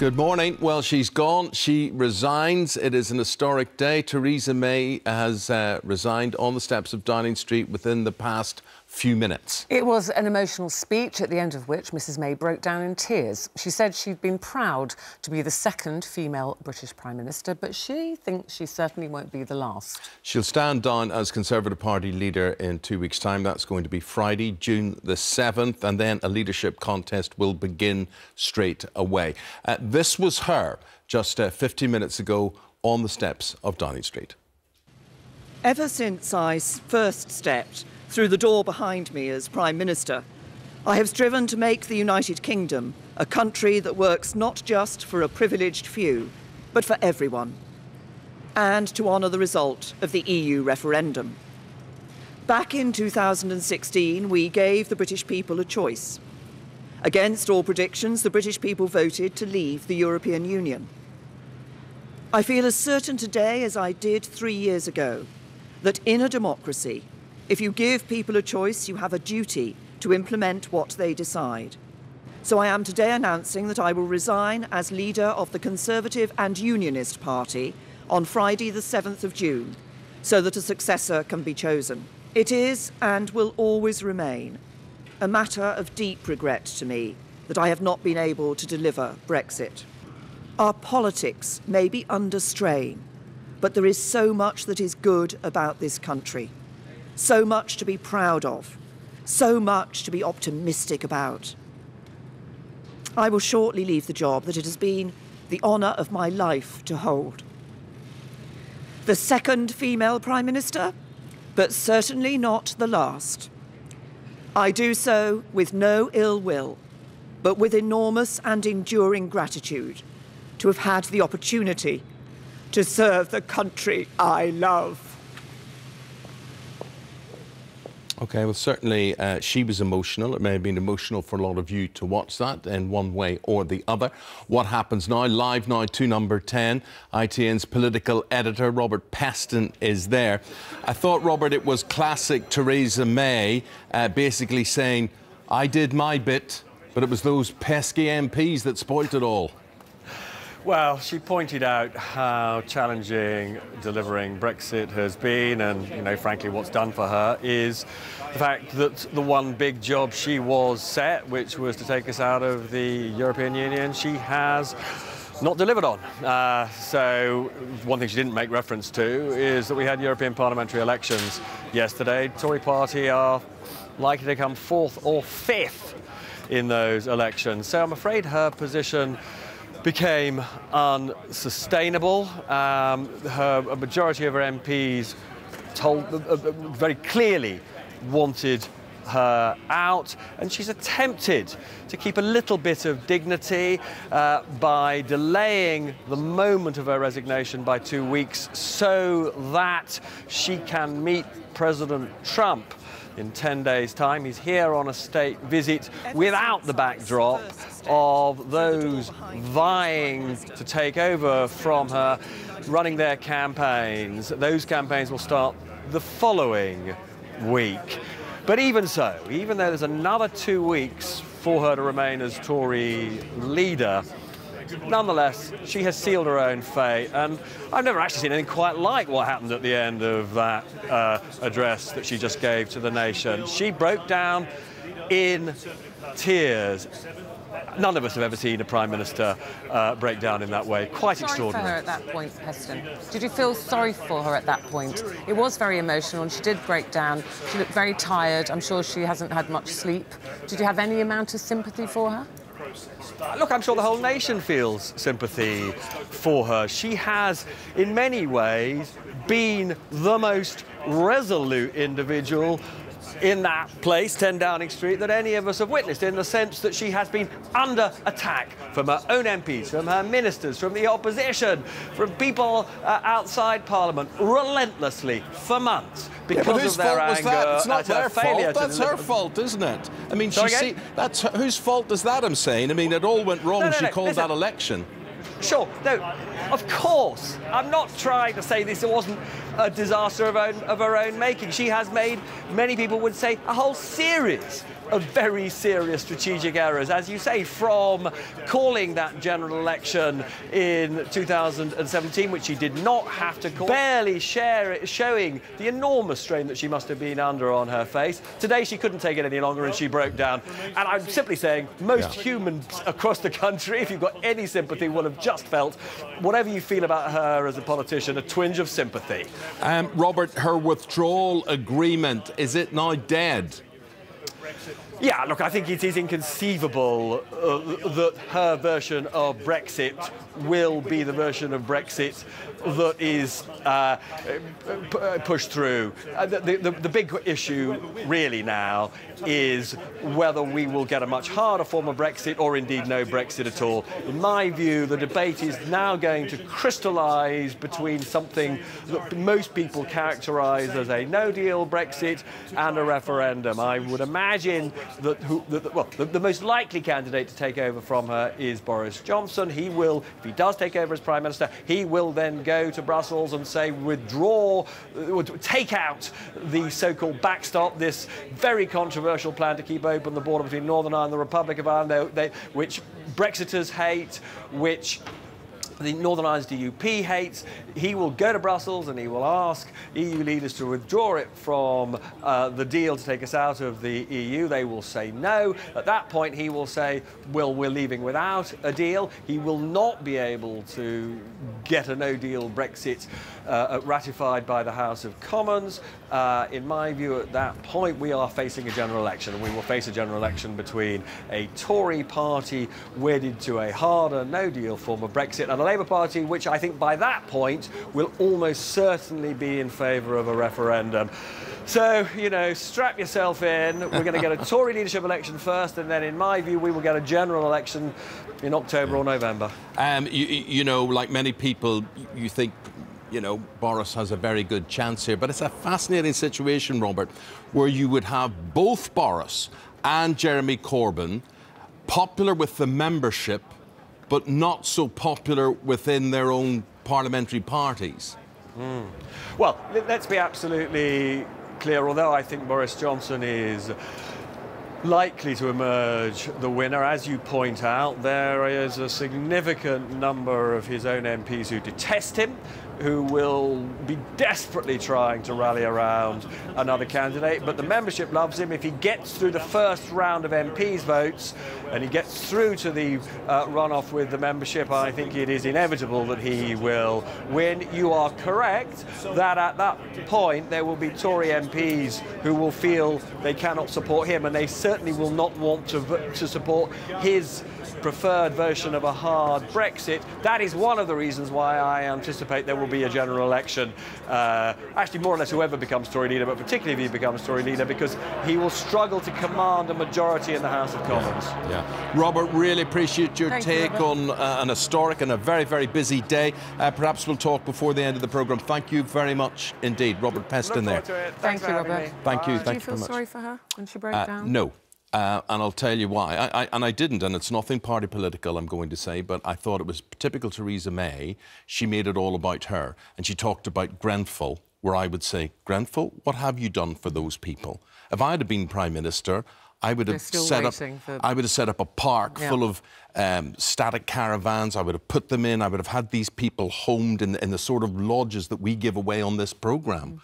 Good morning. Well, she's gone. She resigns. It is an historic day. Theresa May has resigned on the steps of Downing Street within the past few minutes. It was an emotional speech, at the end of which Mrs May broke down in tears. She said she'd been proud to be the second female British Prime Minister, but she thinks she certainly won't be the last. She'll stand down as Conservative Party leader in 2 weeks' time. That's going to be Friday, June the 7th, and then a leadership contest will begin straight away. This was her just 50 minutes ago on the steps of Downing Street. Ever since I first stepped through the door behind me as Prime Minister, I have striven to make the United Kingdom a country that works not just for a privileged few, but for everyone, and to honour the result of the EU referendum. Back in 2016, we gave the British people a choice. Against all predictions, the British people voted to leave the European Union. I feel as certain today as I did 3 years ago that in a democracy, if you give people a choice, you have a duty to implement what they decide. So I am today announcing that I will resign as leader of the Conservative and Unionist Party on Friday the 7th of June, so that a successor can be chosen. It is and will always remain a matter of deep regret to me that I have not been able to deliver Brexit. Our politics may be under strain, but there is so much that is good about this country, so much to be proud of, so much to be optimistic about. I will shortly leave the job that it has been the honour of my life to hold. The second female Prime Minister, but certainly not the last. I do so with no ill will, but with enormous and enduring gratitude to have had the opportunity to serve the country I love. OK, well, certainly she was emotional. It may have been emotional for a lot of you to watch that in one way or the other. What happens now? Live now to number 10. ITN's political editor, Robert Peston, is there. I thought, Robert, it was classic Theresa May basically saying, I did my bit, but it was those pesky MPs that spoilt it all. Well, she pointed out how challenging delivering Brexit has been, and, you know, frankly, what's done for her is the fact that the one big job she was set, which was to take us out of the European Union, she has not delivered on. So one thing she didn't make reference to is that we had European parliamentary elections yesterday. Tory party are likely to come fourth or fifth in those elections. So I'm afraid her position became unsustainable. A majority of her MPs told, very clearly wanted her out, and she's attempted to keep a little bit of dignity by delaying the moment of her resignation by 2 weeks so that she can meet President Trump in 10 days' time. He's here on a state visit without the backdrop of those vying to take over from her, running their campaigns. Those campaigns will start the following week. But even so, even though there's another 2 weeks for her to remain as Tory leader, nonetheless, she has sealed her own fate, and I've never actually seen anything quite like what happened at the end of that address that she just gave to the nation. She broke down in tears. None of us have ever seen a Prime Minister break down in that way. Quite extraordinary. Sorry for her at that point, Peston. Did you feel sorry for her at that point? It was very emotional, and she did break down. She looked very tired. I'm sure she hasn't had much sleep. Did you have any amount of sympathy for her? Look, I'm sure the whole nation feels sympathy for her. She has, in many ways, been the most resolute individual in that place, 10 Downing Street, that any of us have witnessed, in the sense that she has been under attack from her own MPs, from her ministers, from the opposition, from people outside Parliament, relentlessly for months because of their anger. It's not their fault. That's her fault, isn't it? I mean, that's whose fault is that? I'm saying. I mean, it all went wrong. She called that election. Sure, no, of course. I'm not trying to say this. It wasn't a disaster of her own making. She has made, many people would say, a whole series of very serious strategic errors, as you say, from calling that general election in 2017, which she did not have to call, barely showing the enormous strain that she must have been under on her face. Today she couldn't take it any longer and she broke down. And I'm simply saying most humans across the country, if you've got any sympathy, will have just felt, whatever you feel about her as a politician, a twinge of sympathy. Robert, her withdrawal agreement, is it now dead? Yeah, look, I think it is inconceivable that her version of Brexit will be the version of Brexit that is pushed through. The big issue really now is whether we will get a much harder form of Brexit or indeed no Brexit at all. In my view, the debate is now going to crystallise between something that most people characterise as a no-deal Brexit and a referendum. I would imagine that the most likely candidate to take over from her is Boris Johnson. He will, if he does take over as Prime Minister, he will then go to Brussels and say withdraw, take out the so-called backstop, this very controversial plan to keep open the border between Northern Ireland and the Republic of Ireland, which Brexiters hate, which the Northern Ireland's DUP hates. He will go to Brussels and he will ask EU leaders to withdraw it from the deal to take us out of the EU. They will say no. At that point, he will say, well, we're leaving without a deal. He will not be able to get a no-deal Brexit ratified by the House of Commons. In my view, at that point, we are facing a general election, and we will face a general election between a Tory party wedded to a harder no-deal form of Brexit and a Labour Party, which I think by that point will almost certainly be in favour of a referendum. So, you know, strap yourself in. We're going to get a Tory leadership election first, and then, in my view, we will get a general election in October or November. You know, like many people, you think, you know, Boris has a very good chance here. But it's a fascinating situation, Robert, where you would have both Boris and Jeremy Corbyn popular with the membership but not so popular within their own parliamentary parties. Well, let's be absolutely clear, although I think Boris Johnson is likely to emerge the winner. As you point out, there is a significant number of his own MPs who detest him, who will be desperately trying to rally around another candidate. But the membership loves him. If he gets through the first round of MPs' votes and he gets through to the runoff with the membership, I think it is inevitable that he will win. You are correct that at that point there will be Tory MPs who will feel they cannot support him, and they certainly will not want to support his preferred version of a hard Brexit. That is one of the reasons why I anticipate there will be a general election. Actually, more or less whoever becomes Tory leader, but particularly if he becomes Tory leader, because he will struggle to command a majority in the House of Commons. Yeah. Robert, really appreciate your take on an historic and a very, very busy day. Perhaps we'll talk before the end of the programme. Thank you very much indeed. Robert Peston there. Thank you, Robert. Thank you. Do you feel sorry for her when she broke down? No. And I'll tell you why. I didn't, and it's nothing party political, I'm going to say, but I thought it was typical Theresa May. She made it all about her, and she talked about Grenfell, where I would say, Grenfell, what have you done for those people? If I had been Prime Minister, I would have set up, a park full of static caravans. I would have put them in. I would have had these people homed in the sort of lodges that we give away on this programme.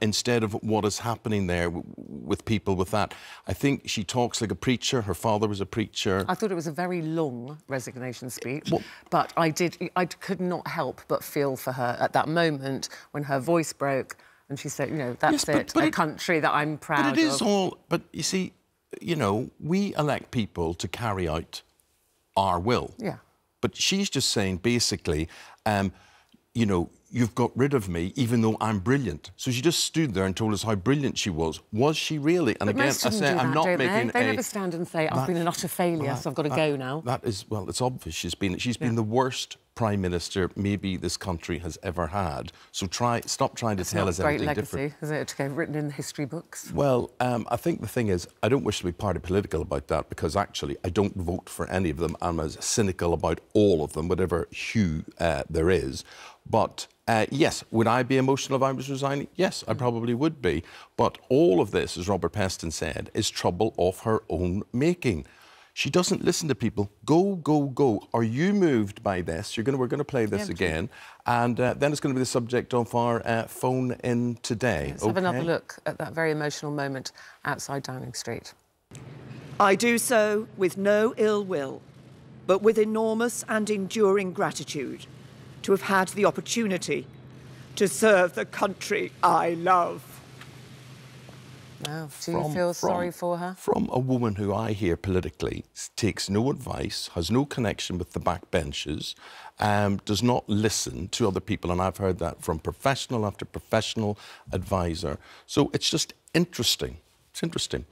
Instead of what is happening there with people with that. I think she talks like a preacher. Her father was a preacher. I thought it was a very long resignation speech, but I could not help but feel for her at that moment when her voice broke and she said, you know, that's a country that I'm proud of. But it is all... But, you see, you know, we elect people to carry out our will. Yeah. But she's just saying, basically, you know, you've got rid of me, even though I'm brilliant. So she just stood there and told us how brilliant she was. Was she really? And but again, I say, I'm not making They never stand and say, I've been an utter failure, so I've got to go now. That is, well, it's obvious. She's been the worst Prime Minister maybe this country has ever had. So stop trying to tell us anything different. It's a great legacy, isn't it, to go written in the history books? Well, I think the thing is, I don't wish to be party political about that, because actually I don't vote for any of them. I'm as cynical about all of them, whatever hue there is. But yes, would I be emotional if I was resigning? Yes, I probably would be. But all of this, as Robert Peston said, is trouble of her own making. She doesn't listen to people. Go, go, go. Are you moved by this? We're going to play this again. And then it's going to be the subject of our phone-in today. Let's have another look at that very emotional moment outside Downing Street. I do so with no ill will, but with enormous and enduring gratitude to have had the opportunity to serve the country I love. Oh, do you feel sorry for her? From a woman who I hear politically takes no advice, has no connection with the backbenches, does not listen to other people, and I've heard that from professional after professional advisor. So it's just interesting. It's interesting.